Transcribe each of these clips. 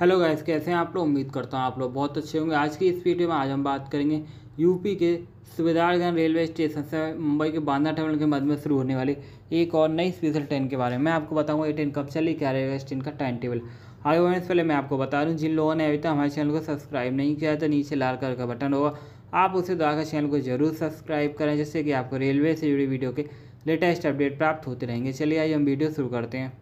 Hello guys, कैसे हैं आप लोग। उम्मीद करता हूं आप लोग बहुत अच्छे होंगे। आज की इस वीडियो में आज हम बात करेंगे यूपी के सुबेदारगंज रेलवे स्टेशन से मुंबई के बांद्रा टर्मिनल के मध्य में शुरू होने वाली एक और नई स्पेशल ट्रेन के बारे में। मैं आपको बताऊंगा ये ट्रेन कब चली, क्या रहेगा इस ट्रेन का टाइम टेबल। आगे बढ़ने से पहले मैं आपको बता दूँ, जिन लोगों ने अभी तक हमारे चैनल को सब्सक्राइब नहीं किया है तो नीचे लाल कलर का बटन होगा, आप उसे दबाकर चैनल को जरूर सब्सक्राइब करें, जिससे कि आपको रेलवे से जुड़ी वीडियो के लेटेस्ट अपडेट प्राप्त होते रहेंगे। चलिए आज हम वीडियो शुरू करते हैं।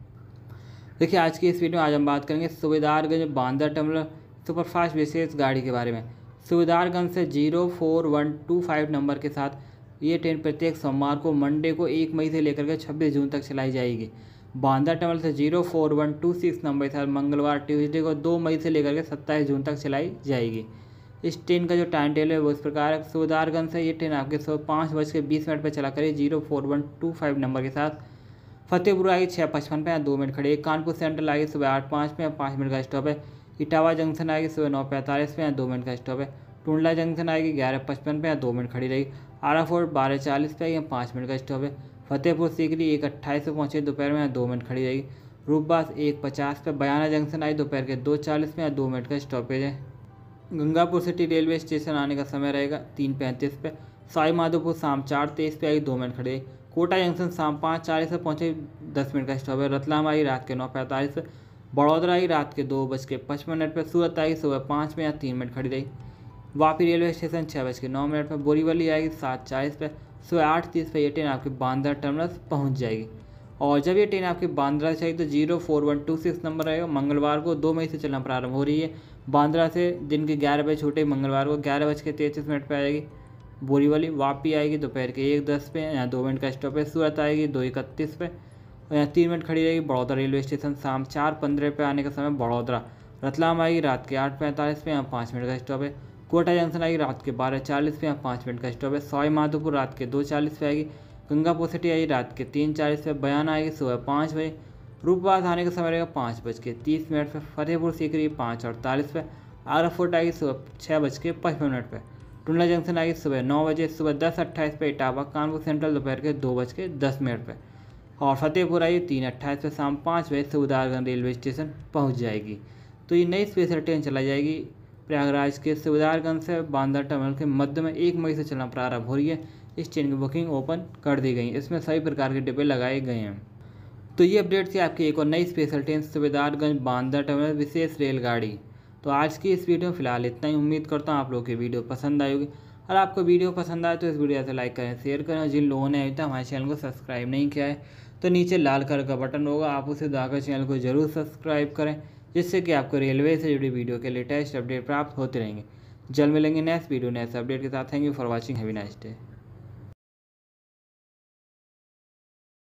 देखिए आज की इस वीडियो में आज हम बात करेंगे सुबेदारगंज बांद्रा टर्मिनल सुपरफास्ट विशेष गाड़ी के बारे में। सुबेदारगंज से 04125 नंबर के साथ ये ट्रेन प्रत्येक सोमवार को, मंडे को 1 मई से लेकर के 26 जून तक चलाई जाएगी। बांद्रा टर्मिनल से 04126 नंबर के साथ मंगलवार, ट्यूसडे को 2 मई से लेकर के 27 जून तक चलाई जाएगी। इस ट्रेन का जो टाइम टेबल है वो इस प्रकार है। सुबेदारगंज से ये ट्रेन आपके सुबह 5:20 पर चला करेगी 04125 नंबर के साथ। फतेहपुर आएगी 6:55 पे, 2 मिनट खड़ी है। कानपुर सेंट्रल आएगी सुबह 8:05 पे, 5 मिनट का स्टॉप है। इटावा जंक्शन आएगी सुबह 9:45 पे, 2 मिनट का स्टॉप है। टुंडला जंक्शन आएगी 11:55 पे, 2 मिनट खड़ी रहेगी। आगरा फोर्ट 12:40 पे आएगी, 5 मिनट का स्टॉप है। फतेहपुर सीकरी 1:28 पे पहुँचे दोपहर में, 2 मिनट खड़ी रहेगी। रूपबास 1:50 पे। बयाना जंक्शन आई दोपहर के 2:40 में, 2 मिनट का स्टॉपेज है। गंगापुर सिटी रेलवे स्टेशन आने का समय रहेगा 3:35 पे। साईमाधोपुर शाम 4:23 पे आएगी, 2 मिनट खड़ी रहेगी। कोटा जंक्शन शाम 5:40 से पहुँचे, 10 मिनट का स्टॉप है। रतलाम आई रात के 9:45 पे। बड़ौदा आई रात के 2:55 पे। सूरत आई सुबह 5 में या 3 मिनट खड़ी रही। वापी रेलवे स्टेशन 6:09 पे। बोरीवली आएगी 7:40 पे। सुबह 8:30 पे ये ट्रेन आपके बांद्रा टर्मिनस पहुँच जाएगी। और जब ये ट्रेन आपके बांद्रा से आई तो 04126 नंबर रहेगा। मंगलवार को 2 मई से चलना प्रारंभ हो रही है। बांद्रा से दिन के 11 बजे छूटे, मंगलवार को 11:33 पर आएगी। बोरीवली वापी आएगी दोपहर के 1:10 पे, यहाँ 2 मिनट का स्टॉप है। सूरत आएगी 2:31 पे और यहाँ 3 मिनट खड़ी रहेगी। बड़ौदा रेलवे स्टेशन शाम 4:15 पे आने का समय बड़ौदा। रतलाम आएगी रात के 8:45 पे, यहाँ 5 मिनट का स्टॉप है। कोटा जंक्शन आएगी रात के 12:40 पे, यहाँ 5 मिनट का स्टॉप है। सवाईमाधोपुर रात के 2:40 पे आएगी। गंगापुर सिटी आएगी रात के 3:40 पे। बयाना आएगी सुबह 5 बजे। रूपबास आने का समय रहेगा 5:30 पे। फतेहपुर सीकरी 5:48 पे। आगरा फोर्ट आएगी सुबह 6:55 पे। टुंडला जंक्शन आएगी सुबह 9 बजे। सुबह 10:28 पे इटावा। कानपुर सेंट्रल दोपहर के 2:10 पे और फतेहपुर आएगी 3:28 पे। शाम 5 बजे सुबेदारगंज रेलवे स्टेशन पहुंच जाएगी। तो ये नई स्पेशल ट्रेन चलाई जाएगी प्रयागराज के सुबेदारगंज से बांद्रा टर्मिनल के मध्य में। 1 मई से चलना प्रारंभ हो रही है। इस ट्रेन की बुकिंग ओपन कर दी गई, इसमें सभी प्रकार के डिब्बे लगाए गए हैं। तो ये अपडेट थी आपकी एक और नई special train Subedarganj Bandra terminal विशेष रेलगाड़ी। तो आज की इस वीडियो में फिलहाल इतना ही। उम्मीद करता हूँ आप लोगों की वीडियो पसंद आई होगी। अगर आपको वीडियो पसंद आए तो इस वीडियो को लाइक करें, शेयर करें। और जिन लोगों ने अभी तक हमारे चैनल को सब्सक्राइब नहीं किया है तो नीचे लाल कलर का बटन होगा, आप उसे दबाकर चैनल को जरूर सब्सक्राइब करें, जिससे कि आपको रेलवे से जुड़ी वीडियो के लेटेस्ट अपडेट प्राप्त होते रहेंगे। जल्द मिलेंगे नेक्स्ट वीडियो नेक्स्ट अपडेट के साथ। Thank you for watching, have a nice day.